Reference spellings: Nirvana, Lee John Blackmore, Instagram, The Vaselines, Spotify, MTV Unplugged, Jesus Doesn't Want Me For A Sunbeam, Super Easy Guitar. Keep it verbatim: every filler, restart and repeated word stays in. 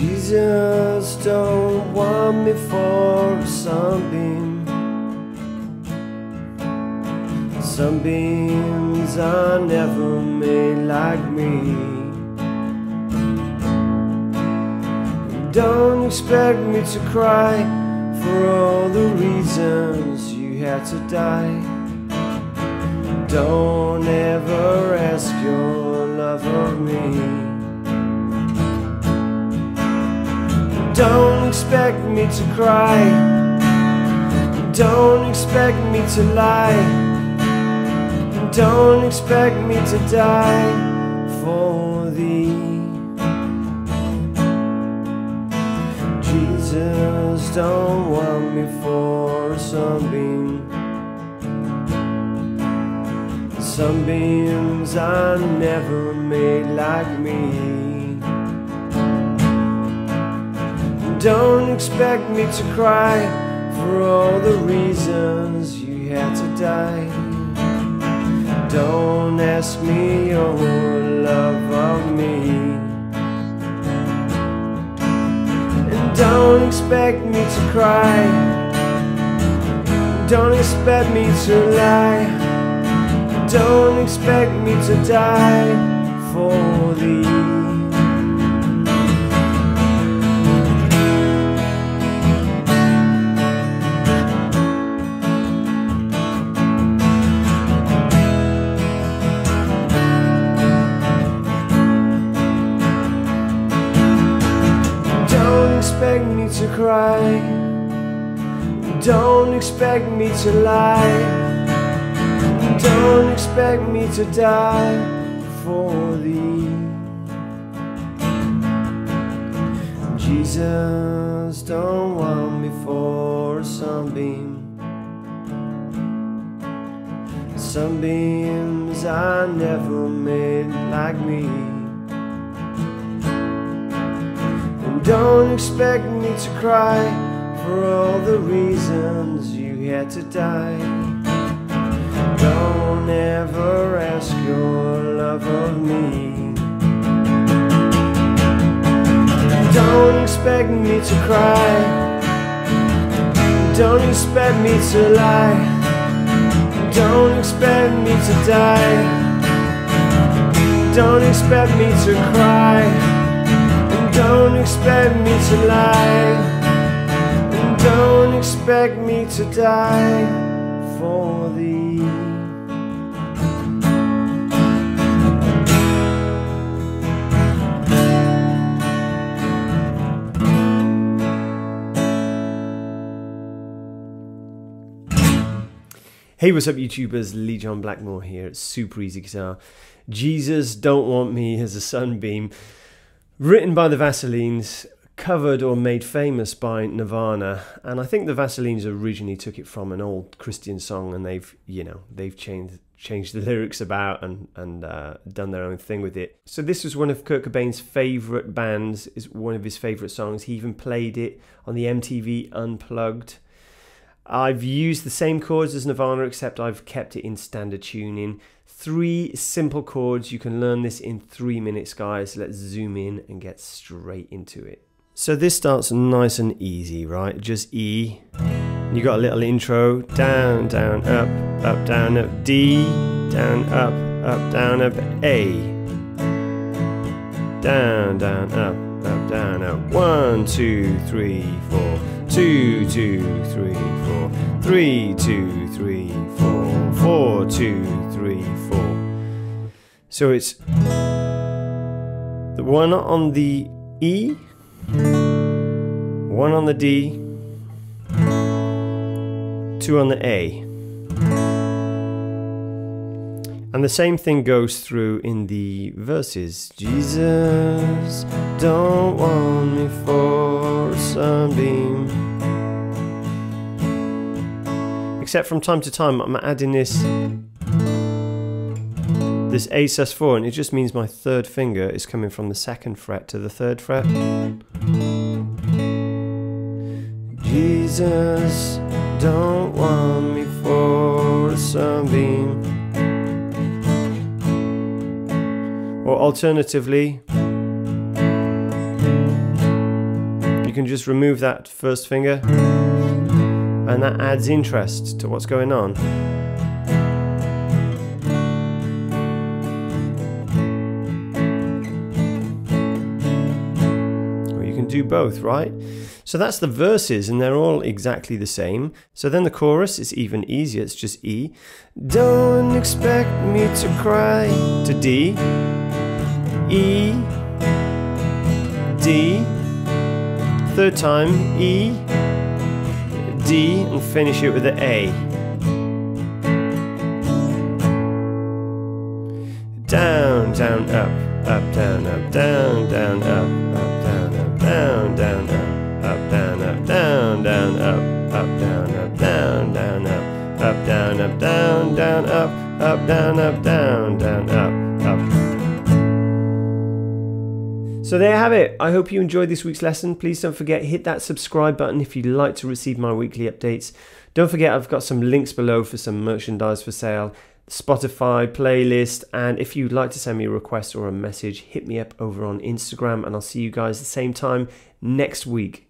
You just don't want me for a sunbeam. Sunbeams are never made like me. Don't expect me to cry for all the reasons you had to die. Don't ever ask your love of me. Don't expect me to cry. Don't expect me to lie. Don't expect me to die for thee. Jesus, don't want me for a sunbeam. Sunbeams are never made like me. Don't expect me to cry for all the reasons you had to die. Don't ask me your love of me. Don't expect me to cry. Don't expect me to lie. Don't expect me to die for thee. Don't expect me to cry. Don't expect me to lie. Don't expect me to die for thee. Jesus, don't want me for a sunbeam. Sunbeams are never made like me. Don't expect me to cry for all the reasons you had to die. Don't ever ask your love of me. Don't expect me to cry. Don't expect me to lie. Don't expect me to die. Don't expect me to cry. Don't expect me to lie, and don't expect me to die for thee. Hey, what's up, YouTubers? Lee John Blackmore here at Super Easy Guitar. Jesus, don't want me as a sunbeam. Written by The Vaselines, covered or made famous by Nirvana, and I think The Vaselines originally took it from an old Christian song, and they've, you know, they've changed changed the lyrics about and and uh, done their own thing with it. So this was one of Kurt Cobain's favourite bands, is one of his favourite songs. He even played it on the M T V Unplugged. I've used the same chords as Nirvana, except I've kept it in standard tuning. Three simple chords. You can learn this in three minutes, guys. Let's zoom in and get straight into it. So this starts nice and easy, right? Just E. You got a little intro. Down, down, up, up, down, up. D, down, up, up, down, up. A. Down, down, up, up, down, up. One, two, three, four. Two, two, three, four. Three, two, three, four. Four, two, three, four. So it's the one on the E, one on the D, two on the A. And the same thing goes through in the verses. Jesus, don't want me for a sunbeam. Except from time to time I'm adding this this A sus four, and it just means my third finger is coming from the second fret to the third fret. Jesus, don't want me for a sunbeam. Or alternatively, can just remove that first finger, and that adds interest to what's going on. Or you can do both, right? So that's the verses, and they're all exactly the same. So then the chorus is even easier, it's just E. Don't expect me to cry, to D, E, D, third time, E, D, and finish it with an A. Down, down, up, up, down, up, down, down, up, up, down, up, down, down, up. Up, down, up, down, down, up, up, down, up, down, down, up, up, down, up, down, down, up, up, down, up, down, down, up, up. So there you have it. I hope you enjoyed this week's lesson. Please don't forget, hit that subscribe button if you'd like to receive my weekly updates. Don't forget, I've got some links below for some merchandise for sale, Spotify playlist, and if you'd like to send me a request or a message, hit me up over on Instagram, and I'll see you guys at the same time next week.